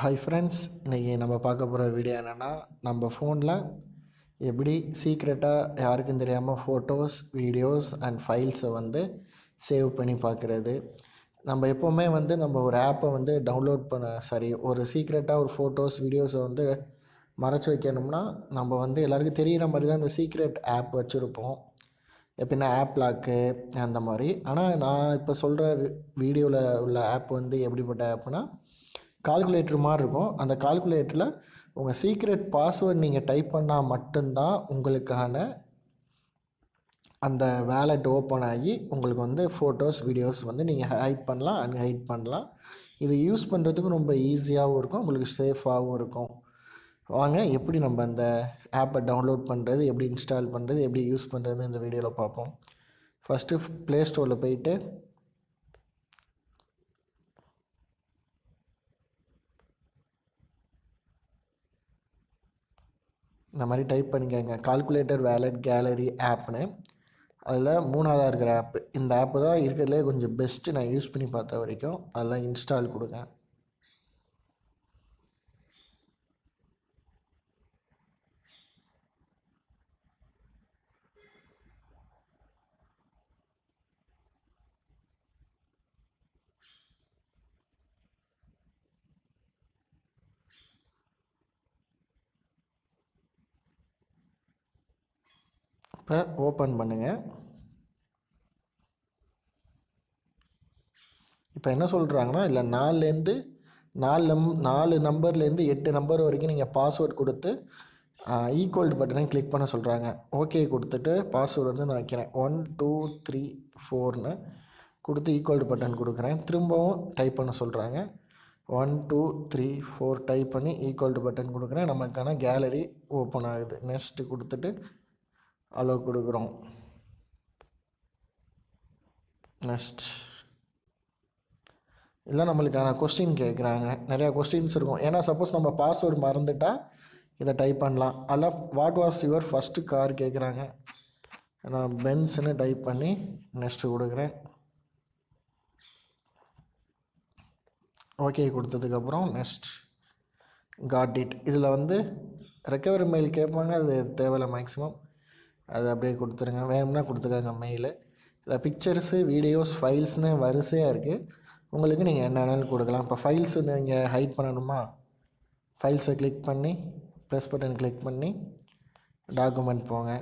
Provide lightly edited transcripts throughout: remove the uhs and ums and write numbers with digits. Hi friends, இன்றைக்கி நம்ம பார்க்க போகிற வீடியோ என்னென்னா, நம்ம ஃபோனில் எப்படி சீக்ரெட்டாக யாருக்கும் தெரியாமல் ஃபோட்டோஸ், வீடியோஸ் அண்ட் ஃபைல்ஸை சேவ் பண்ணி பார்க்குறது. நம்ம எப்போவுமே நம்ம ஒரு ஆப்பை டவுன்லோட் பண்ண ஒரு சீக்ரெட்டாக ஒரு ஃபோட்டோஸ் வீடியோஸை மறைச்சி வைக்கணும்னா நம்ம எல்லாருக்கும் தெரிகிற மாதிரி தான் இந்த சீக்ரெட் ஆப் வச்சுருப்போம். எப்படின்னா ஆப் லாக்கு அந்த மாதிரி. ஆனால் நான் இப்போ சொல்கிற வீடியோவில் உள்ள ஆப் எப்படிப்பட்ட ஆப்னா, கால்குலேட்டர் மாதிரி இருக்கும். அந்த கால்குலேட்டரில் உங்கள் சீக்ரெட் பாஸ்வேர்டு நீங்கள் டைப் பண்ணால் மட்டும்தான் உங்களுக்கான அந்த வேலட் ஓப்பன் ஆகி உங்களுக்கு ஃபோட்டோஸ் வீடியோஸ் நீங்கள் ஹைட் பண்ணலாம், அன்ஹைட் பண்ணலாம். இது யூஸ் பண்ணுறதுக்கும் ரொம்ப ஈஸியாகவும் இருக்கும், உங்களுக்கு சேஃபாகவும் இருக்கும். வாங்க, எப்படி நம்ம அந்த ஆப்பை டவுன்லோட் பண்ணுறது, எப்படி இன்ஸ்டால் பண்ணுறது, எப்படி யூஸ் பண்ணுறது இந்த வீடியோவில் பார்ப்போம். ஃபஸ்ட்டு ப்ளே ஸ்டோரில் போயிட்டு இந்த மாதிரி டைப் பண்ணிக்கோங்க, கால்குலேட்டர் வேலட் கேலரி ஆப்னு. அதில் மூணாவதாக இருக்கிற ஆப்பு, இந்த ஆப்பு தான் இருக்கிறதுலே கொஞ்சம் பெஸ்ட்டு நான் யூஸ் பண்ணி பார்த்த வரைக்கும். அதெல்லாம் இன்ஸ்டால் கொடுங்க. இப்போ ஓப்பன் பண்ணுங்கள். இப்போ என்ன சொல்கிறாங்கன்னா, இல்லை 4 நம்பர்லேருந்து 8 நம்பர் வரைக்கும் நீங்கள் பாஸ்வேர்டு கொடுத்து ஈக்குவல் பட்டனை கிளிக் பண்ண சொல்கிறாங்க. ஓகே கொடுத்துட்டு பாஸ்வேர்டு நான் வைக்கிறேன் 1 2 3 4ன்னு கொடுத்து ஈக்குவல் பட்டன் கொடுக்குறேன். திரும்பவும் டைப் பண்ண சொல்கிறாங்க 1 2 3 4 டைப் பண்ணி ஈக்குவல் பட்டன் கொடுக்குறேன். நமக்கான கேலரி ஓப்பன் ஆகுது. நெக்ஸ்ட்டு கொடுத்துட்டு அலோ கொடுக்குறோம். நெக்ஸ்ட் இதெல்லாம் நம்மளுக்கான கொஸ்டின் கேட்குறாங்க. நிறையா கொஸ்டின்ஸ் இருக்கும். ஏன்னா சப்போஸ் நம்ம பாஸ்வேர்டு மறந்துட்டால் இதை டைப் பண்ணலாம். அதில் what was your first car கேட்குறாங்க. நான் பென்ஸ்ன்னு டைப் பண்ணி நெக்ஸ்ட்டு கொடுக்குறேன். ஓகே கொடுத்ததுக்கப்புறம் நெக்ஸ்ட் காட் இட். இதில் ரெக்கவரி மெயில் கேட்பாங்க, அது தேவையில்லை மேக்ஸிமம். அது அப்படியே கொடுத்துருங்க. வேணும்னா கொடுத்துருக்காங்க மெயில். இல்லை பிக்சர்ஸு, வீடியோஸ், ஃபைல்ஸ்னு வரிசையாக இருக்குது. உங்களுக்கு நீங்கள் என்னென்னு கொடுக்கலாம். இப்போ ஃபைல்ஸ் நீங்கள் ஹைட் பண்ணணுமா, ஃபைல்ஸை கிளிக் பண்ணி ப்ளஸ் பட்டன் கிளிக் பண்ணி டாக்குமெண்ட் போங்க.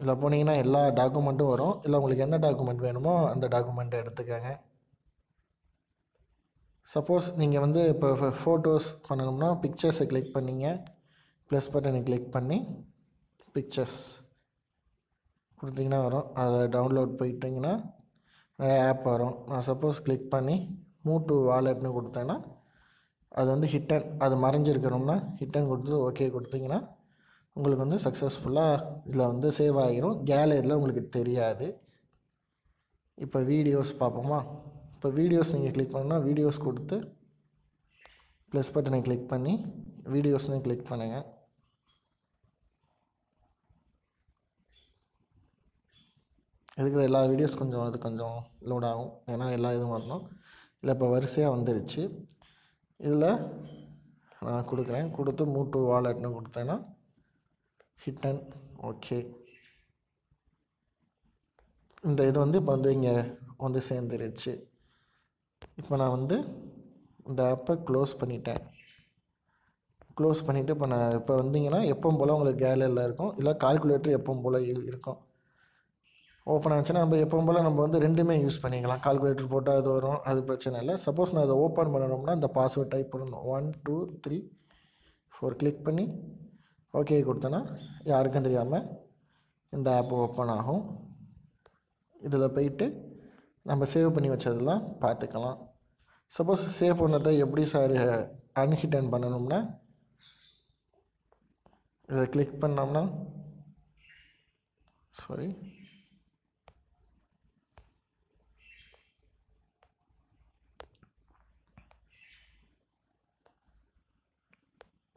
இதில் போனீங்கன்னா எல்லா டாக்குமெண்ட்டும் வரும். இல்லை உங்களுக்கு எந்த டாக்குமெண்ட் வேணுமோ அந்த டாக்குமெண்ட்டை எடுத்துக்கோங்க. சப்போஸ் நீங்கள் இப்போ ஃபோட்டோஸ் பண்ணணும்னா பிக்சர்ஸை கிளிக் பண்ணிங்க, ப்ளஸ் பட்டனை கிளிக் பண்ணி பிக்சர்ஸ் கொடுத்தீங்கன்னா வரும். அதை டவுன்லோட் போயிட்டிங்கன்னா நிறைய ஆப் வரும். நான் சப்போஸ் கிளிக் பண்ணி மூவ் டு வாலெட்னு கொடுத்தேன்னா அது ஹிட்டன், அது மறைஞ்சிருக்கணும்னா ஹிட்டன் கொடுத்து ஓகே கொடுத்தீங்கன்னா உங்களுக்கு சக்ஸஸ்ஃபுல்லாக இதில் சேவ் ஆகிரும். கேலரியில் உங்களுக்கு தெரியாது. இப்போ வீடியோஸ் பார்ப்போமா. இப்போ வீடியோஸ் நீங்கள் கிளிக் பண்ணால் வீடியோஸ் கொடுத்து ப்ளஸ் பட்டனை கிளிக் பண்ணி வீடியோஸ்னு கிளிக் பண்ணுங்கள். இருக்கிற எல்லா வீடியோஸ் கொஞ்சம் லோட் ஆகும். ஏன்னா எல்லா இதுவும் வரணும். இல்லை இப்போ வரிசையாக வந்துருச்சு. இதில் நான் கொடுக்குறேன். கொடுத்து மூவ் டு வாலெட்னு கொடுத்தேன்னா ஹிட் அண்ட் ஓகே. இந்த இது இப்போ இங்கே சேர்ந்துருச்சு. இப்போ நான் இந்த ஆப்பை க்ளோஸ் பண்ணிட்டேன். க்ளோஸ் பண்ணிவிட்டு இப்போ நான் இப்போ வந்தீங்கன்னா எப்பவும் போல் உங்களுக்கு கேலரியில் இருக்கும். இல்லை கால்குலேட்டர் எப்பவும் போல் இருக்கும். ஓப்பன் ஆச்சுன்னா நம்ம எப்பவும் போல் நம்ம ரெண்டுமே யூஸ் பண்ணிக்கலாம். கால்குலேட்டர் போட்டால் அது வரும், அது பிரச்சனை இல்லை. சப்போஸ் நான் அதை ஓப்பன் பண்ணணும்னா அந்த பாஸ்வேர்ட் டைப் பண்ணணும். 1 2 3 4 கிளிக் பண்ணி ஓகே கொடுத்தோன்னா யாருக்கும் தெரியாமல் இந்த ஆப் ஓப்பன் ஆகும். இதில் போயிட்டு நம்ம சேவ் பண்ணி வச்சதெல்லாம் பார்த்துக்கலாம். சப்போஸ் சேவ் பண்ணதை எப்படி அன்ஹிட்டன் பண்ணணும்னா இதை கிளிக் பண்ணோம்னா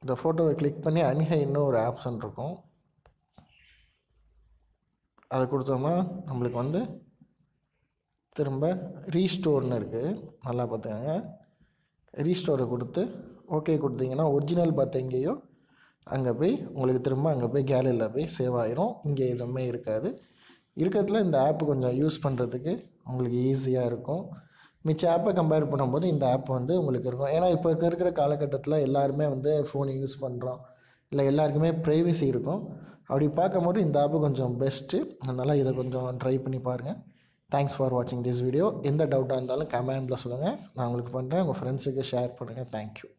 இந்த ஃபோட்டோவை கிளிக் பண்ணி அன்ஹைட்னு ஒரு ஆப்ஷன் இருக்கும். அதை கொடுத்தோம்னா நம்மளுக்கு திரும்ப ரீஸ்டோர்னு இருக்குது. நல்லா பார்த்துக்கோங்க. ரீஸ்டோரை கொடுத்து ஓகே கொடுத்தீங்கன்னா ஒரிஜினல் பார்த்து எங்கேயோ அங்கே போய் உங்களுக்கு திரும்ப அங்கே போய் கேலரியில் போய் சேவ் ஆகிரும். இங்கே எதுவுமே இருக்காது. இருக்கிறதுல இந்த ஆப்பு கொஞ்சம் யூஸ் பண்ணுறதுக்கு உங்களுக்கு ஈஸியாக இருக்கும். மிச்ச ஆப்பை கம்பேர் பண்ணும்போது இந்த ஆப் வந்து உங்களுக்கு இருக்கும். ஏன்னா இப்போ இருக்கிற காலகட்டத்தில் எல்லாருமே வந்து ஃபோனை யூஸ் பண்ணுறோம், இல்லை எல்லாருக்குமே ப்ரைவசி இருக்கும். அப்படி பார்க்கும்போது இந்த ஆப்பு கொஞ்சம் பெஸ்ட்டு. அதனால் இதை கொஞ்சம் ட்ரை பண்ணி பாருங்கள். தேங்க்ஸ் ஃபார் வாட்சிங் திஸ் வீடியோ. எந்த டவுட்டாக இருந்தாலும் கமெண்டில் சொல்லுங்கள், நான் உங்களுக்கு பண்ணுறேன். உங்கள் ஃப்ரெண்ட்ஸுக்கு ஷேர் பண்ணுங்கள். தேங்க்யூ.